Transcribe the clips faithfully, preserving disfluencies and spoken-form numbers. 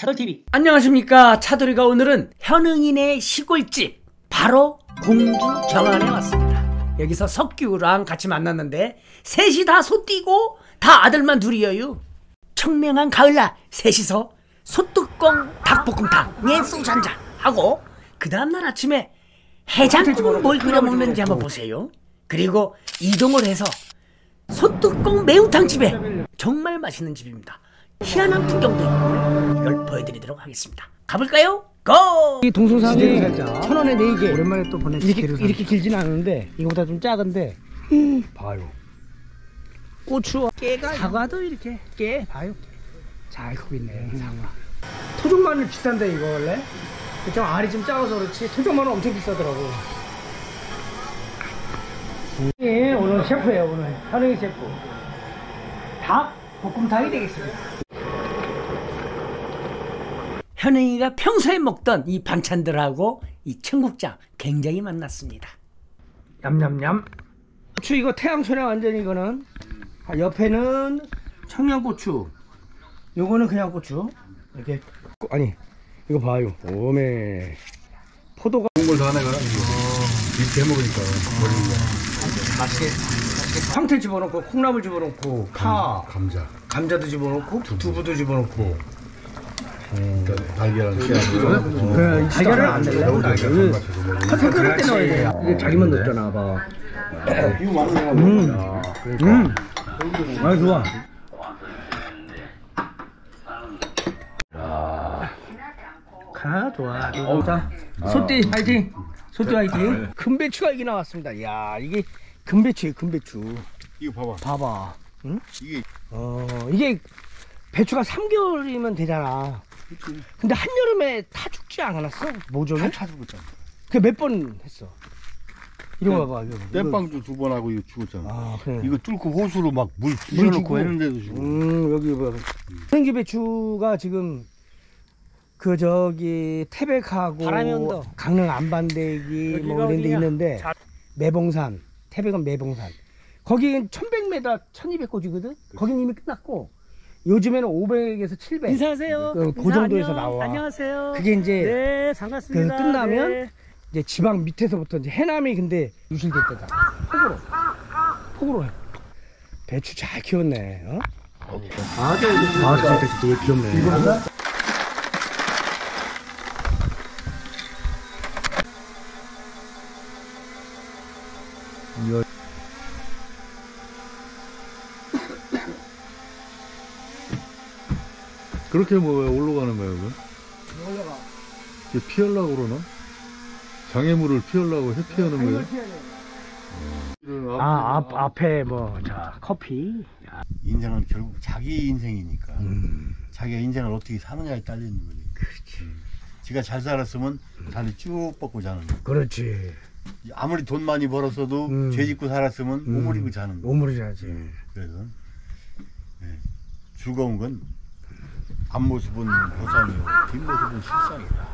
차돌 티비. 안녕하십니까, 차돌이가. 오늘은 현웅이네 시골집 바로 공주 정안에 왔습니다. 여기서 석규랑 같이 만났는데 셋이 다 소띠고 다 아들만 둘이에요. 청명한 가을날 셋이서 소뚜껑 닭볶음탕에 소주 한잔 하고 그 다음날 아침에 해장국을 뭘 끓여 먹는지 한번 보세요. 그리고 이동을 해서 소뚜껑 매운탕 집에, 정말 맛있는 집입니다. 희한한 풍경도 있고 이걸 보여드리도록 하겠습니다. 가볼까요? 고! 이 동서상이 천 원에 네 개. 오랜만에 또 보내. 이렇게, 이렇게 길진 않은데 이거보다 좀 작은데. 음. 봐요. 고추와 깨가, 사과도 이렇게 깨 봐요. 잘 크고 있네. 음. 사과. 토종마늘 비싼데 이거 원래. 좀 알이 좀 작아서 그렇지 토종마늘 엄청 비싸더라고. 예, 오늘 셰프예요. 오늘 현웅이 셰프. 닭 볶음탕이 되겠습니다. 현웅이가 평소에 먹던 이 반찬들하고 이 청국장 굉장히 만났습니다. 냠냠냠. 고추 이거 태양초네 완전히. 이거는 옆에는 청양고추, 요거는 그냥 고추. 이렇게 아니 이거 봐요. 오메 포도가 좋은 걸 다 하네. 밑에 먹으니까 멀리니까 맛있게 황태 집어넣고, 콩나물 집어넣고, 파, 감자, 감자도 집어넣고, 두부. 두부도 집어넣고, 음. 달걀은 그래, 달걀은 안 돼요. 달걀은 한 끓일 때 넣어야 돼요. 이게 자기만 넣잖아, 봐. 음, 음, 아 좋아. 가 좋아. 자, 소띠 화이팅. 소띠 화이팅. 금배추가 이게 나왔습니다. 이야, 이게 금배추예요, 금배추. 이거 봐봐. 봐봐. 응? 이게 어 이게 배추가 삼 개월이면 되잖아. 그치. 근데 한 여름에 타 죽지 않았어? 모종이? 다 타 죽었잖아. 그 몇 번 했어? 이거 봐봐. 이거. 땜빵도 두 번 하고 이거 죽었잖아. 아, 그래. 이거 뚫고 호수로 막 물 뿌려놓고 했는데도 죽어. 음, 여기 봐. 생기 배추가 지금 그 저기 태백하고 강릉 안반데기 뭐 이런 데 있는데 자... 매봉산, 태백은 매봉산 거기는 천백 미터, 천이백 고지거든? 거긴 이미 끝났고 요즘에는 오백에서 칠백. 인사하세요. 그, 인사 그 정도에서 안녕. 나와. 안녕하세요. 그게 이제 네, 반갑습니다. 그 끝나면 네. 이제 지방 밑에서부터 이제 해남이 근데 유실됐다. 폭우로. 폭우로 해. 배추 잘 키웠네. 어? 아, 진짜 배추 되게 귀엽네. 이거구나? 그렇게 뭐 왜 올라가는 거야, 이거? 올라가. 이게 피하려고 그러나? 장애물을 피하려고 회피하는 거야? 어. 아, 앞, 앞에 뭐, 자, 커피. 인생은 결국 자기 인생이니까. 음. 자기가 인생을 어떻게 사느냐에 딸리는 거지. 그렇지. 음. 지가 잘 살았으면 다리 쭉 뻗고 자는 거야. 그렇지. 아무리 돈 많이 벌었어도 음. 죄 짓고 살았으면 음. 오므리고 자는 거야. 오므리고 자지. 음. 그래서 네. 즐거운 건 앞모습은 보상이고 뒷모습은 실상이다.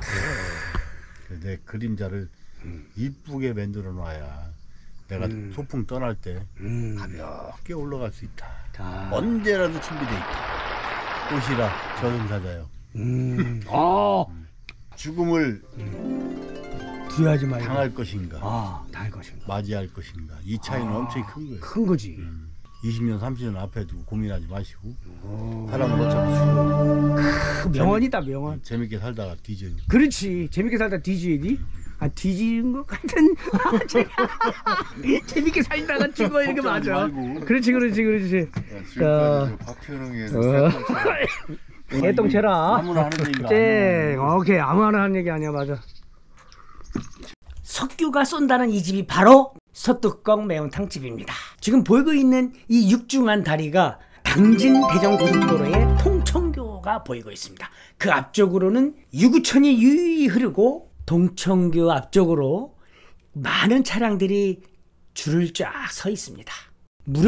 그래. 내 그림자를 이쁘게 만들어 놔야 내가 음. 소풍 떠날 때 음. 가볍게 올라갈 수 있다. 아. 언제라도 준비돼 있다. 꽃이라 저승사자요. 음. 아. 죽음을 음. 두려워하지 말고 당할 것인가, 아, 당할 것인가, 맞이할 것인가. 이 차이는 아. 엄청 큰 거예요. 큰 거지. 음. 이십 년, 삼십 년 앞에 두고 고민하지 마시고 사람은 어차피 죽어. 명언이다, 명언. 재밌게 살다가 뒤지는. 그렇지, 재밌게 살다가 뒤지니? 아, 뒤지는 것 같은. 재밌게 살다가 죽어, 이렇게 맞아. 말고. 그렇지, 그렇지, 그렇지. 자, 박현웅의 개똥채라. 아무나 하는 얘기가 네. 아니야. 오케이, 아무나 하는 얘기 아니야, 맞아. 석규가 쏜다는 이 집이 바로 소뚜껑 매운탕 집입니다. 지금 보이고 있는 이 육중한 다리가 당진 대전고속도로의 통천교가 보이고 있습니다. 그 앞쪽으로는 유구천이 유유히 흐르고 통천교 앞쪽으로 많은 차량들이 줄을 쫙 서 있습니다.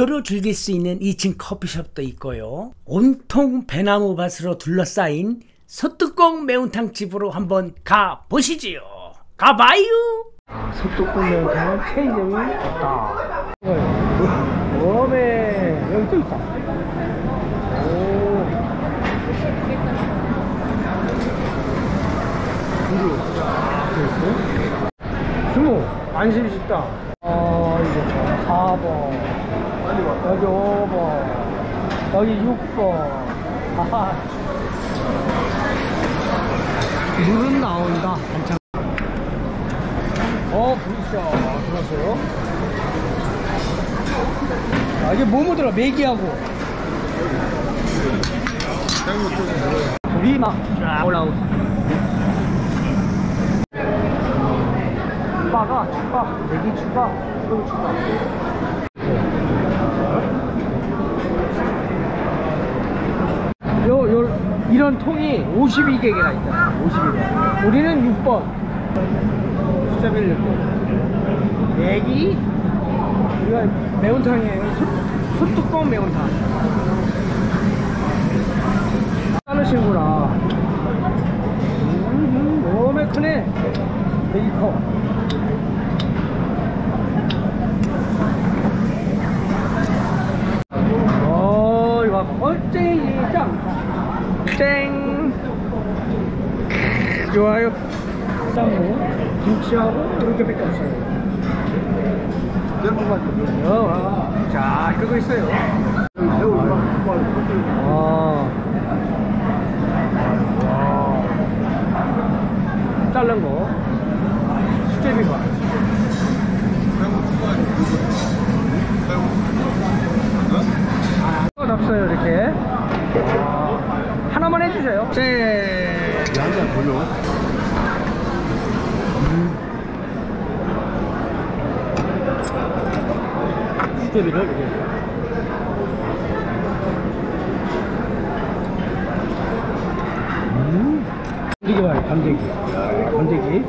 무료로 즐길 수 있는 이 층 커피숍도 있고요. 온통 배나무밭으로 둘러싸인 소뚜껑 매운탕 집으로 한번 가보시지요. 가봐요. 아, 소뚜껑 매운탕 편의점이 없다. 오메, 여기 또 있다. 오. 두루 되어있고 스무 안심식당 아 이거 사 번 여기 오 번 여기 육 번 아하 물은 나온다 괜찮아 어 부르샤 들어왔어요 아 이게 뭐 뭐더라 메기하고 불이 막 올라오고 추가가 추가 메기 추가 또 추가 요, 요, 이런 통이 오십이 개가 있잖아 오십이 개 우리는 육 번 숫자 빌렸고 메기 이건 매운탕이에요 솥뚜껑 매운탕 친구라 음, 너무 크네 되게 커 어, 이거 꼴찌이죠? 쨍 좋아요 짬뽕 김치하고 이렇게 밖에 없어요 자 그거 있어요 어. 자른 거 수제비 봐. 아, 없어요 이렇게. 아, 하나만 해주세요. 제. 한잔 걸려. 수제비가 이게. 이게 봐요 반대기 반대기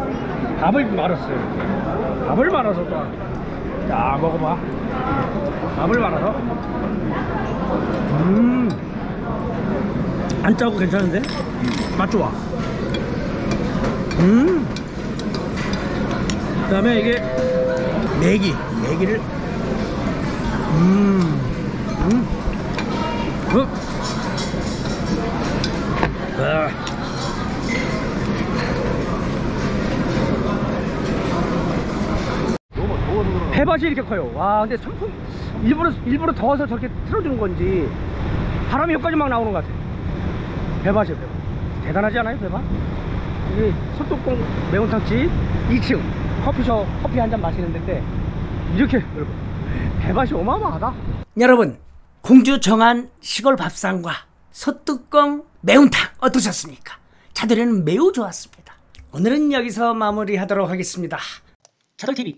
밥을 말았어요 이렇게. 밥을 말아서 또 자 먹어봐 밥을 말아서 음 안 짜고 괜찮은데? 맛 좋아 음 그 다음에 이게 메기 메기를 음 음 음 아. 해밭이 이렇게 커요. 와, 근데 선풍 일부러 일부러 더워서 저렇게 틀어주는 건지 바람이 여기까지 막 나오는 것 같아요. 배밭이에요. 배밭. 대단하지 않아요, 배밭? 이게 솥뚜껑 매운탕집 이 층 커피숍 커피 한 잔 마시는 데인데 이렇게 여러분 배밭이 어마어마하다. 여러분 공주 정한 시골 밥상과 솥뚜껑 매운탕 어떠셨습니까? 차돌이는 매우 좋았습니다. 오늘은 여기서 마무리하도록 하겠습니다. 차돌 티비.